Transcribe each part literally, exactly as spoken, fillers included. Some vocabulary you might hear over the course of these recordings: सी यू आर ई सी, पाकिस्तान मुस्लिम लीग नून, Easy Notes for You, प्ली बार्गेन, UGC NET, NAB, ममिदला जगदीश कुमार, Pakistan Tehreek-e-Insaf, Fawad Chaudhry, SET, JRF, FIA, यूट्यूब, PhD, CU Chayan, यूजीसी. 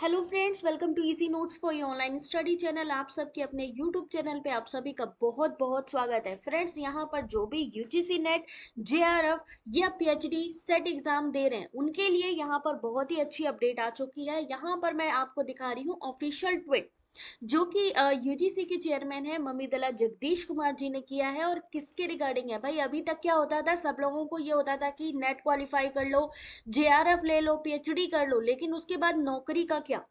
Hello friends, welcome to easy notes for you online study channel. आप सबके अपने यूट्यूब channel पे आप सभी का बहुत बहुत स्वागत है। फ्रेंड्स, यहाँ पर जो भी यूजीसी नेट, जेआरएफ या पीएचडी सेट एग्जाम दे रहे हैं उनके लिए यहाँ पर बहुत ही अच्छी अपडेट आ चुकी है। यहाँ पर मैं आपको दिखा रही हूँ ऑफिशियल ट्वीट जो कि यूजीसी के चेयरमैन है ममिदला जगदीश कुमार जी ने किया है। और किसके रिगार्डिंग है भाई? अभी तक क्या होता था, सब लोगों को ये होता था कि नेट क्वालिफाई कर लो, जेआरएफ ले लो, पीएचडी कर लो, लेकिन उसके बाद नौकरी का क्या?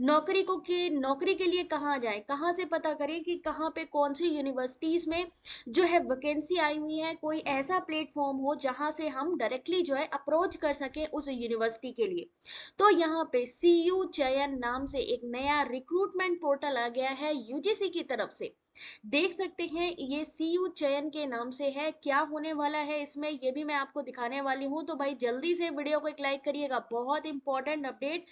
नौकरी को के नौकरी के लिए कहाँ जाए, कहाँ से पता करें कि कहाँ पे कौन सी यूनिवर्सिटीज़ में जो है वैकेंसी आई हुई है। कोई ऐसा प्लेटफॉर्म हो जहाँ से हम डायरेक्टली जो है अप्रोच कर सकें उस यूनिवर्सिटी के लिए। तो यहाँ पे सीयू चयन नाम से एक नया रिक्रूटमेंट पोर्टल आ गया है यूजीसी की तरफ से, देख सकते हैं। ये सीयू चयन के नाम से है। क्या होने वाला है इसमें, ये भी मैं आपको दिखाने वाली हूँ। तो भाई जल्दी से वीडियो को एक लाइक करिएगा, बहुत इंपॉर्टेंट अपडेट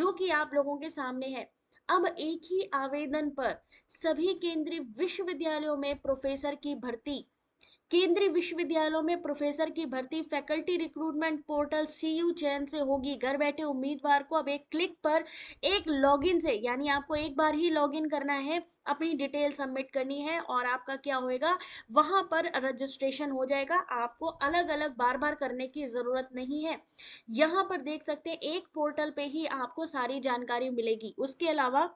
जो कि आप लोगों के सामने है। अब एक ही आवेदन पर सभी केंद्रीय विश्वविद्यालयों में प्रोफेसर की भर्ती, केंद्रीय विश्वविद्यालयों में प्रोफेसर की भर्ती फैकल्टी रिक्रूटमेंट पोर्टल सीयू चयन से होगी। घर बैठे उम्मीदवार को अब एक क्लिक पर एक लॉगिन से, यानी आपको एक बार ही लॉगिन करना है, अपनी डिटेल सबमिट करनी है और आपका क्या होएगा, वहां पर रजिस्ट्रेशन हो जाएगा। आपको अलग अलग बार बार करने की ज़रूरत नहीं है। यहाँ पर देख सकते हैं एक पोर्टल पे ही आपको सारी जानकारी मिलेगी। उसके अलावा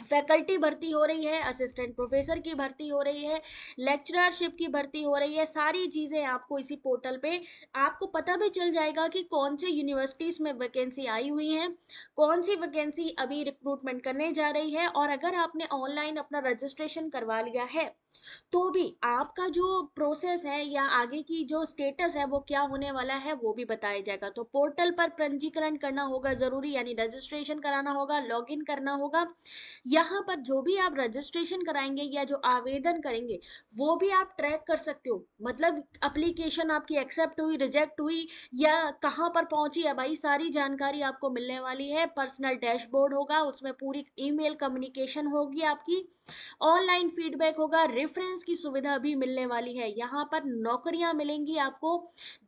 फैकल्टी भर्ती हो रही है, असिस्टेंट प्रोफेसर की भर्ती हो रही है, लेक्चररशिप की भर्ती हो रही है, सारी चीज़ें आपको इसी पोर्टल पे आपको पता भी चल जाएगा कि कौन से यूनिवर्सिटीज़ में वैकेंसी आई हुई है, कौन सी वैकेंसी अभी रिक्रूटमेंट करने जा रही है। और अगर आपने ऑनलाइन अपना रजिस्ट्रेशन करवा लिया है तो भी आपका जो प्रोसेस है या आगे की जो स्टेटस है वो क्या होने वाला है वो भी बताया जाएगा। तो पोर्टल पर पंजीकरण करना होगा ज़रूरी, यानी रजिस्ट्रेशन कराना होगा, लॉगिन करना होगा। यहाँ पर जो भी आप रजिस्ट्रेशन कराएंगे या जो आवेदन करेंगे वो भी आप ट्रैक कर सकते हो। मतलब एप्लीकेशन आपकी एक्सेप्ट हुई, रिजेक्ट हुई या कहाँ पर पहुँची है, भाई सारी जानकारी आपको मिलने वाली है। पर्सनल डैशबोर्ड होगा, उसमें पूरी ईमेल कम्युनिकेशन होगी आपकी, ऑनलाइन फीडबैक होगा, रेफरेंस की सुविधा भी मिलने वाली है। यहाँ पर नौकरियां मिलेंगी आपको,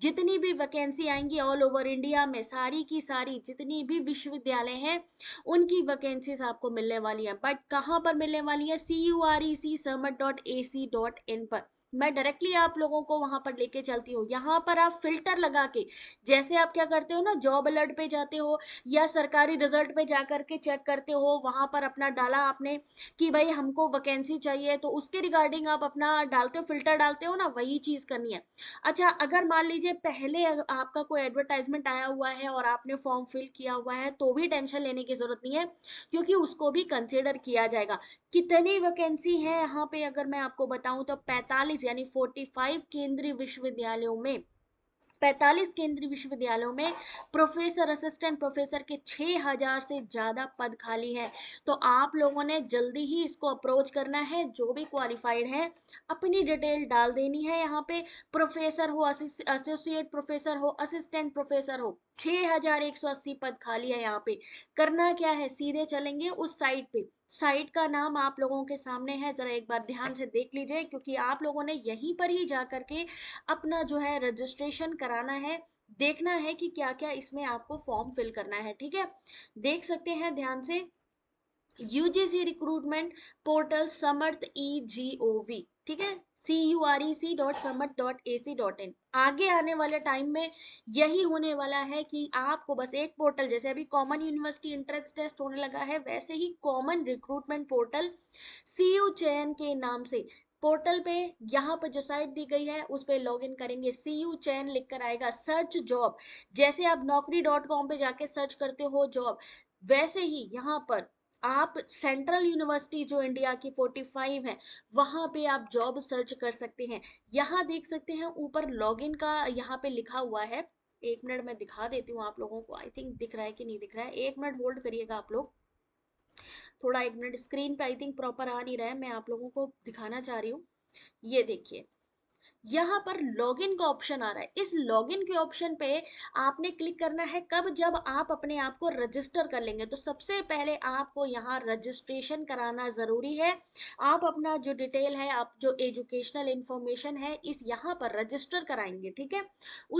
जितनी भी वैकेंसी आएंगी ऑल ओवर इंडिया में, सारी की सारी जितनी भी विश्वविद्यालय हैं उनकी वैकेंसीज आपको मिलने वाली हैं। बट कहाँ पर मिलने वाली है? सी यू आर ई सी समर dot A C dot in पर। मैं डायरेक्टली आप लोगों को वहाँ पर लेके चलती हूँ। यहाँ पर आप फिल्टर लगा के, जैसे आप क्या करते हो ना, जॉब अलर्ट पे जाते हो या सरकारी रिजल्ट पे जा कर के चेक करते हो, वहाँ पर अपना डाला आपने कि भाई हमको वैकेंसी चाहिए, तो उसके रिगार्डिंग आप अपना डालते हो, फिल्टर डालते हो ना, वही चीज़ करनी है। अच्छा, अगर मान लीजिए पहले आपका कोई एडवर्टाइजमेंट आया हुआ है और आपने फॉर्म फिल किया हुआ है तो भी टेंशन लेने की ज़रूरत नहीं है, क्योंकि उसको भी कंसिडर किया जाएगा। कितनी वैकेंसी है यहाँ पे, अगर मैं आपको बताऊँ तो पैंतालीस, यानी पैंतालीस केंद्रीय विश्वविद्यालयों में पैंतालीस केंद्रीय विश्वविद्यालयों में प्रोफेसर, असिस्टेंट प्रोफेसर के छह हज़ार से ज़्यादा पद खाली हैं। तो आप लोगों ने जल्दी ही इसको अप्रोच करना है। जो भी क्वालिफाइड है अपनी डिटेल डाल देनी है यहाँ पे, प्रोफेसर हो, एसोसिएट प्रोफेसर हो, असिस्टेंट प्रोफेसर हो, छह हज़ार एक सौ अस्सी पद खाली है यहाँ पे। करना क्या है, सीधे चलेंगे उस साइट पे। साइट का नाम आप लोगों के सामने है, ज़रा एक बार ध्यान से देख लीजिए, क्योंकि आप लोगों ने यहीं पर ही जा कर के अपना जो है रजिस्ट्रेशन कराना है, देखना है कि क्या क्या इसमें आपको फॉर्म फिल करना है। ठीक है, देख सकते हैं ध्यान से, यूजीसी recruitment portal Samarth E G O V, ठीक है, सी यू आर ई सी dot Samarth dot A C dot in. आगे आने वाले टाइम में यही होने वाला है कि आपको बस एक पोर्टल, जैसे अभी कॉमन यूनिवर्सिटी एंट्रेंस टेस्ट होने लगा है, वैसे ही common recruitment portal CU Chayan के नाम से पोर्टल पे, यहाँ पर जो साइट दी गई है उस पर लॉग इन करेंगे, सीयू चयन लिख कर आएगा। सर्च जॉब, जैसे आप नौकरी डॉट कॉम पर जाके सर्च करते हो जॉब, वैसे ही यहाँ पर आप सेंट्रल यूनिवर्सिटी जो इंडिया की पैंतालीस है वहाँ पे आप जॉब सर्च कर सकते हैं। यहाँ देख सकते हैं ऊपर लॉगिन का यहाँ पे लिखा हुआ है। एक मिनट मैं दिखा देती हूँ आप लोगों को, आई थिंक दिख रहा है कि नहीं दिख रहा है, एक मिनट होल्ड करिएगा आप लोग थोड़ा। एक मिनट, स्क्रीन पे आई थिंक प्रॉपर आ नहीं रहा है, मैं आप लोगों को दिखाना चाह रही हूँ। ये देखिए, यहाँ पर लॉगिन का ऑप्शन आ रहा है। इस लॉगिन के ऑप्शन पे आपने क्लिक करना है कब, जब आप अपने आप को रजिस्टर कर लेंगे। तो सबसे पहले आपको यहाँ रजिस्ट्रेशन कराना ज़रूरी है। आप अपना जो डिटेल है, आप जो एजुकेशनल इंफॉर्मेशन है, इस यहाँ पर रजिस्टर कराएंगे, ठीक है।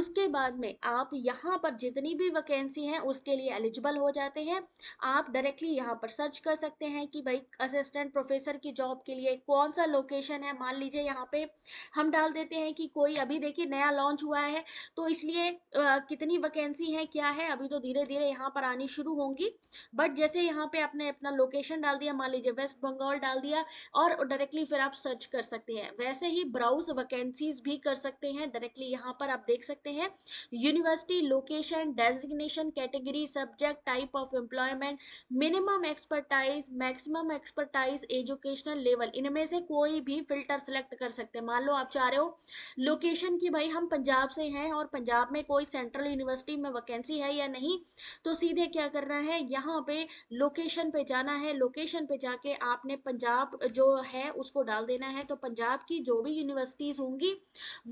उसके बाद में आप यहाँ पर जितनी भी वैकेंसी हैं उसके लिए एलिजिबल हो जाते हैं। आप डायरेक्टली यहाँ पर सर्च कर सकते हैं कि भाई असिस्टेंट प्रोफेसर की जॉब के लिए कौन सा लोकेशन है। मान लीजिए यहाँ पे हम डाल देते हैं कि कोई अभी देखिए नया लॉन्च हुआ है, तो इसलिए आ, कितनी वैकेंसी है क्या है, अभी तो धीरे धीरे यहाँ पर आनी शुरू होंगी। बट जैसे यहाँ पे आपने अपना लोकेशन डाल दिया, मान लीजिए वेस्ट बंगाल डाल दिया, और डायरेक्टली फिर आप सर्च कर सकते हैं। वैसे ही ब्राउज वैकेंसीज भी कर सकते हैं। डायरेक्टली यहाँ पर आप देख सकते हैं university, location, designation, category, subject, type of employment, minimum expertise, maximum expertise, educational level, इनमें से कोई भी फिल्टर सेलेक्ट कर सकते हैं। मान लो आप चाह रहे हो लोकेशन की भाई हम पंजाब से हैं और पंजाब में कोई सेंट्रल यूनिवर्सिटी में वैकेंसी है या नहीं, तो सीधे क्या करना है, यहाँ पे लोकेशन पे जाना है। लोकेशन पे जाके आपने पंजाब जो है उसको डाल देना है, तो पंजाब की जो भी यूनिवर्सिटीज़ होंगी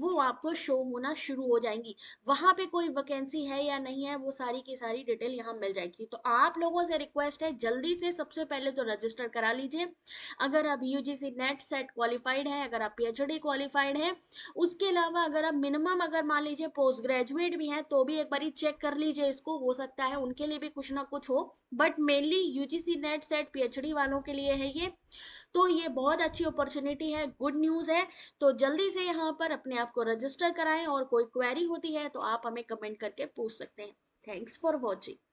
वो आपको शो होना शुरू हो जाएंगी। वहाँ पे कोई वैकेंसी है या नहीं है वो सारी की सारी डिटेल यहाँ मिल जाएगी। तो आप लोगों से रिक्वेस्ट है जल्दी से सबसे पहले तो रजिस्टर करा लीजिए। अगर आप U G C NET SET qualified है, अगर आप पी एच डी क्वालिफाइड है, उसके अलावा अगर आप मिनिमम अगर मान लीजिए पोस्ट ग्रेजुएट भी हैं तो भी एक बारी चेक कर लीजिए इसको, हो सकता है उनके लिए भी कुछ ना कुछ हो। But mainly यूजीसी NET SET PhD वालों के लिए है ये, तो ये बहुत अच्छी अपॉर्चुनिटी है, गुड न्यूज़ है। तो जल्दी से यहाँ पर अपने आप को रजिस्टर कराएं और कोई क्वेरी होती है तो आप हमें कमेंट करके पूछ सकते हैं। Thanks for watching.